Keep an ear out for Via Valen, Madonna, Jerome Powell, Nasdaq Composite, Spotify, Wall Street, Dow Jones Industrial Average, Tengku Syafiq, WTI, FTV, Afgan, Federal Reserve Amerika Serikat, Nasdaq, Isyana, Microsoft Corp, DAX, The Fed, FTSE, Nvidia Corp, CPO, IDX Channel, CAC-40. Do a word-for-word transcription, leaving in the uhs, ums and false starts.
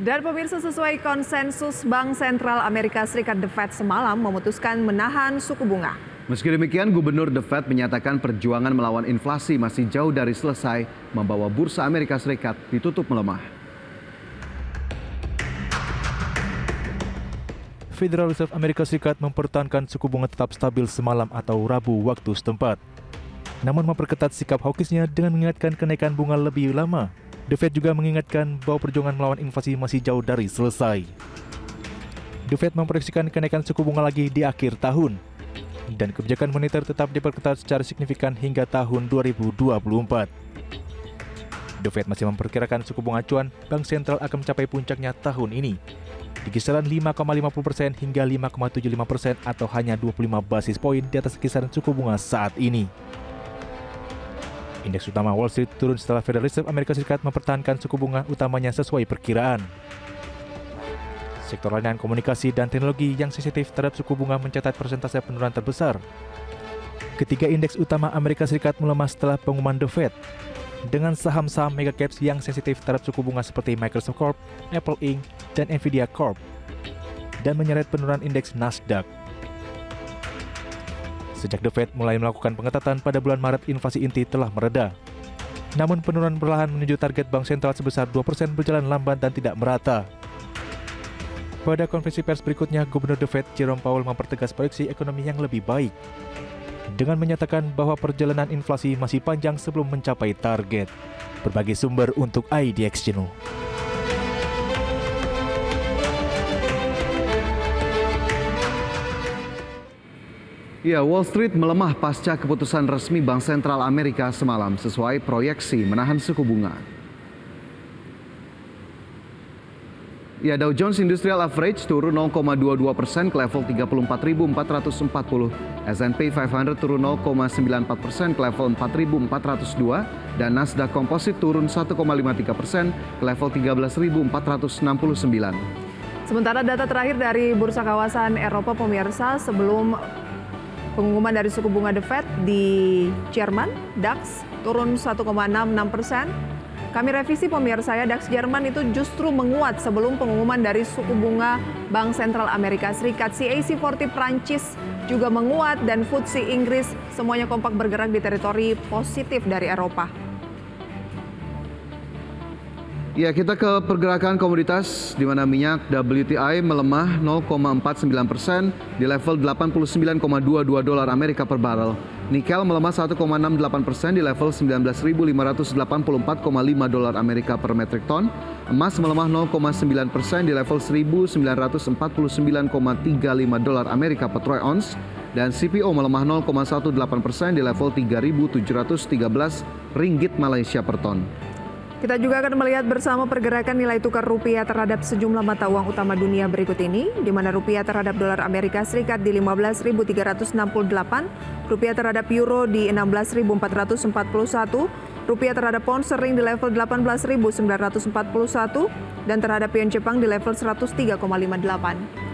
Dan pemirsa, sesuai konsensus Bank Sentral Amerika Serikat, The Fed semalam memutuskan menahan suku bunga. Meski demikian, Gubernur The Fed menyatakan perjuangan melawan inflasi masih jauh dari selesai, membawa bursa Amerika Serikat ditutup melemah. Federal Reserve Amerika Serikat mempertahankan suku bunga tetap stabil semalam atau Rabu waktu setempat. Namun memperketat sikap hawkishnya dengan mengingatkan kenaikan bunga lebih lama. The Fed juga mengingatkan bahwa perjuangan melawan inflasi masih jauh dari selesai. The Fed memproyeksikan kenaikan suku bunga lagi di akhir tahun, dan kebijakan moneter tetap diperketat secara signifikan hingga tahun dua ribu dua puluh empat. The Fed masih memperkirakan suku bunga acuan Bank Sentral akan mencapai puncaknya tahun ini, di kisaran lima koma lima nol persen hingga lima koma tujuh lima persen atau hanya dua puluh lima basis poin di atas kisaran suku bunga saat ini. Indeks utama Wall Street turun setelah Federal Reserve Amerika Serikat mempertahankan suku bunga utamanya sesuai perkiraan. Sektor layanan komunikasi dan teknologi yang sensitif terhadap suku bunga mencatat persentase penurunan terbesar. Ketiga indeks utama Amerika Serikat melemah setelah pengumuman The Fed, dengan saham-saham mega caps yang sensitif terhadap suku bunga seperti Microsoft Corp, Apple Incorporated, dan Nvidia Corp, dan menyeret penurunan indeks Nasdaq. Sejak The Fed mulai melakukan pengetatan pada bulan Maret, inflasi inti telah mereda. Namun penurunan perlahan menuju target Bank Sentral sebesar dua persen berjalan lambat dan tidak merata. Pada konferensi pers berikutnya, Gubernur The Fed Jerome Powell mempertegas proyeksi ekonomi yang lebih baik, dengan menyatakan bahwa perjalanan inflasi masih panjang sebelum mencapai target. Berbagai sumber untuk I D X Channel. Ya, Wall Street melemah pasca keputusan resmi Bank Sentral Amerika semalam sesuai proyeksi menahan suku bunga. Ya, Dow Jones Industrial Average turun nol koma dua dua persen ke level tiga puluh empat ribu empat ratus empat puluh, S and P lima ratus turun nol koma sembilan empat persen ke level empat ribu empat ratus dua, dan Nasdaq Composite turun satu koma lima tiga persen ke level tiga belas ribu empat ratus enam puluh sembilan. Sementara data terakhir dari bursa kawasan Eropa, pemirsa, sebelum pengumuman dari suku bunga The Fed di Jerman, DAX turun satu koma enam enam persen. Kami revisi pemirsa, ya, DAX Jerman itu justru menguat sebelum pengumuman dari suku bunga Bank Sentral Amerika Serikat. C A C empat puluh Prancis juga menguat, dan F T S E Inggris semuanya kompak bergerak di teritori positif dari Eropa. Ya, kita ke pergerakan komoditas, di mana minyak W T I melemah nol koma empat sembilan persen di level delapan puluh sembilan koma dua dua dolar Amerika per barel. Nikel melemah satu koma enam delapan persen di level sembilan belas ribu lima ratus delapan puluh empat koma lima dolar Amerika per metrik ton. Emas melemah nol koma sembilan persen di level seribu sembilan ratus empat puluh sembilan koma tiga lima dolar Amerika per troy ons. Dan C P O melemah nol koma satu delapan persen di level tiga ribu tujuh ratus tiga belas ringgit Malaysia per ton. Kita juga akan melihat bersama pergerakan nilai tukar rupiah terhadap sejumlah mata uang utama dunia berikut ini, di mana rupiah terhadap dolar Amerika Serikat di lima belas ribu tiga ratus enam puluh delapan, rupiah terhadap euro di enam belas ribu empat ratus empat puluh satu, rupiah terhadap pound sterling di level delapan belas ribu sembilan ratus empat puluh satu, dan terhadap yen Jepang di level seratus tiga koma lima delapan.